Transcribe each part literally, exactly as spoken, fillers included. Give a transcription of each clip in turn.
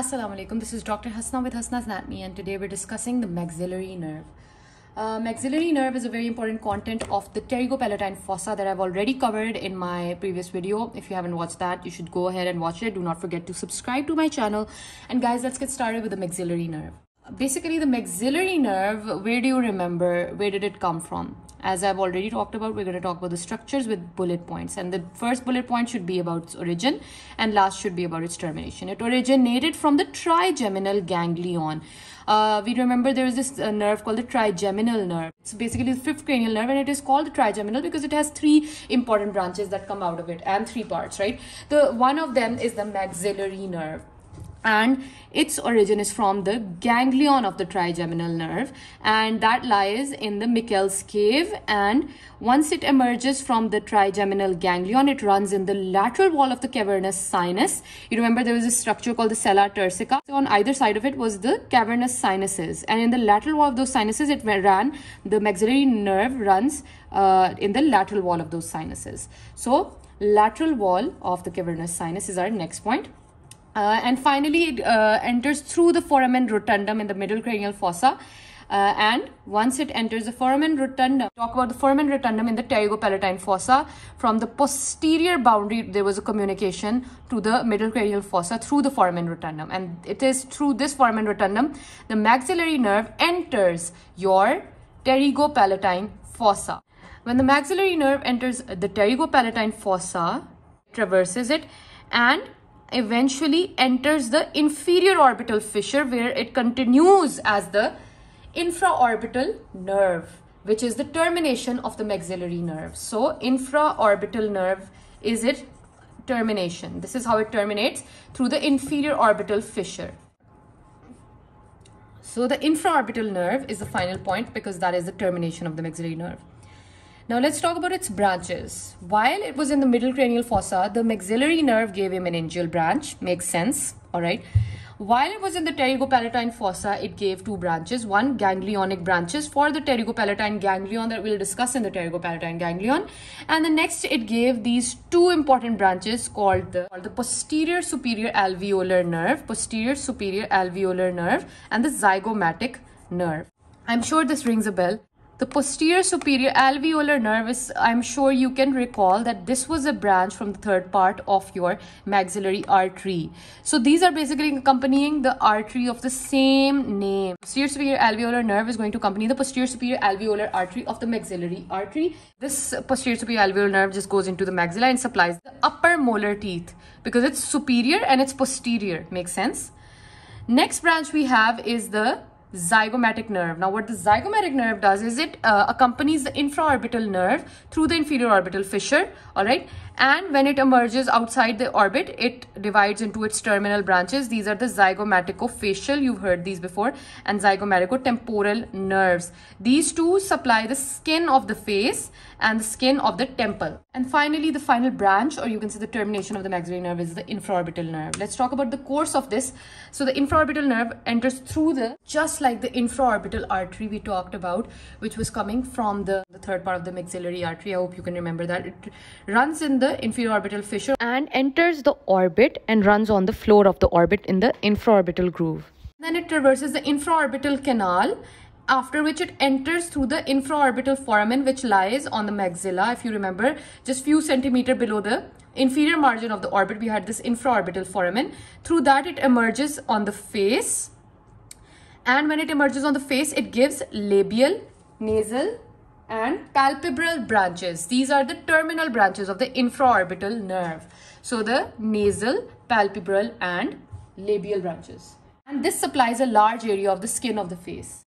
Assalamu alaikum. This is Doctor Hasna with Hasna's Anatomy, and today we're discussing the maxillary nerve. Uh, maxillary nerve is a very important content of the pterygopalatine fossa that I've already covered in my previous video. If you haven't watched that, you should go ahead and watch it. Do not forget to subscribe to my channel. And guys, let's get started with the maxillary nerve. Basically, the maxillary nerve, where do you remember, where did it come from? As I've already talked about, we're going to talk about the structures with bullet points. And the first bullet point should be about its origin and last should be about its termination. It originated from the trigeminal ganglion. Uh, we remember there is this uh, nerve called the trigeminal nerve. It's basically the fifth cranial nerve, and it is called the trigeminal because it has three important branches that come out of it and three parts, right? The one of them is the maxillary nerve. And its origin is from the ganglion of the trigeminal nerve, and that lies in the Meckel's cave. And once it emerges from the trigeminal ganglion, it runs in the lateral wall of the cavernous sinus. You remember there was a structure called the sella turcica. So on either side of it was the cavernous sinuses, and in the lateral wall of those sinuses it ran, the maxillary nerve runs uh, in the lateral wall of those sinuses. So lateral wall of the cavernous sinus is our next point. Uh, and finally, it uh, enters through the foramen rotundum in the middle cranial fossa. Uh, and once it enters the foramen rotundum, talk about the foramen rotundum in the pterygopalatine fossa. From the posterior boundary, there was a communication to the middle cranial fossa through the foramen rotundum. And it is through this foramen rotundum, the maxillary nerve enters your pterygopalatine fossa. When the maxillary nerve enters the pterygopalatine fossa, it traverses it and eventually enters the inferior orbital fissure, where it continues as the infraorbital nerve, which is the termination of the maxillary nerve. So infraorbital nerve is its termination. This is how it terminates, through the inferior orbital fissure. So the infraorbital nerve is the final point because that is the termination of the maxillary nerve. Now let's talk about its branches. While it was in the middle cranial fossa, the maxillary nerve gave a meningeal branch. Makes sense, all right? While it was in the pterygopalatine fossa, it gave two branches. One, ganglionic branches for the pterygopalatine ganglion that we'll discuss in the pterygopalatine ganglion. And the next, it gave these two important branches called the, called the posterior superior alveolar nerve, posterior superior alveolar nerve, and the zygomatic nerve. I'm sure this rings a bell. The posterior superior alveolar nerve is, I'm sure you can recall that this was a branch from the third part of your maxillary artery. So these are basically accompanying the artery of the same name. Posterior superior alveolar nerve is going to accompany the posterior superior alveolar artery of the maxillary artery. This posterior superior alveolar nerve just goes into the maxilla and supplies the upper molar teeth because it's superior and it's posterior. Makes sense? Next branch we have is the zygomatic nerve. Now what the zygomatic nerve does is it uh, accompanies the infraorbital nerve through the inferior orbital fissure, all right? And when it emerges outside the orbit, it divides into its terminal branches. These are the zygomaticofacial, you've heard these before, and zygomaticotemporal nerves. These two supply the skin of the face and the skin of the temple. And finally, the final branch, or you can say the termination of the maxillary nerve, is the infraorbital nerve. Let's talk about the course of this. So the infraorbital nerve enters through the, just like the infraorbital artery we talked about, which was coming from the, the third part of the maxillary artery. I hope you can remember that. It runs in the inferior orbital fissure and enters the orbit and runs on the floor of the orbit in the infraorbital groove. Then it traverses the infraorbital canal, after which it enters through the infraorbital foramen, which lies on the maxilla. If you remember, just few centimeter below the inferior margin of the orbit, we had this infraorbital foramen. Through that, it emerges on the face, and when it emerges on the face, it gives labial, nasal, and palpebral branches. These are the terminal branches of the infraorbital nerve. So the nasal, palpebral, and labial branches. And this supplies a large area of the skin of the face.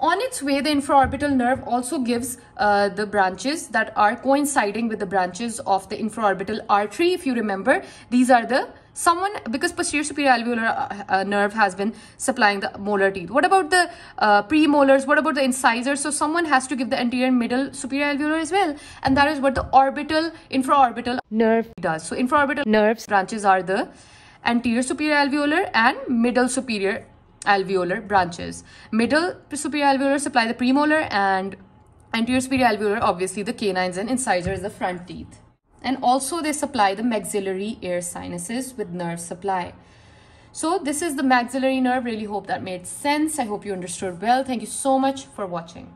On its way, the infraorbital nerve also gives uh, the branches that are coinciding with the branches of the infraorbital artery. If you remember, these are the someone, because posterior superior alveolar uh, nerve has been supplying the molar teeth. What about the uh, premolars? What about the incisors? So someone has to give the anterior and middle superior alveolar as well. And that is what the orbital, infraorbital nerve does. So infraorbital nerves branches are the anterior superior alveolar and middle superior alveolar branches. Middle superior alveolar supply the premolar, and anterior superior alveolar, obviously the canines and incisors, the front teeth. And also they supply the maxillary air sinuses with nerve supply. So this is the maxillary nerve. Really hope that made sense. I hope you understood well. Thank you so much for watching.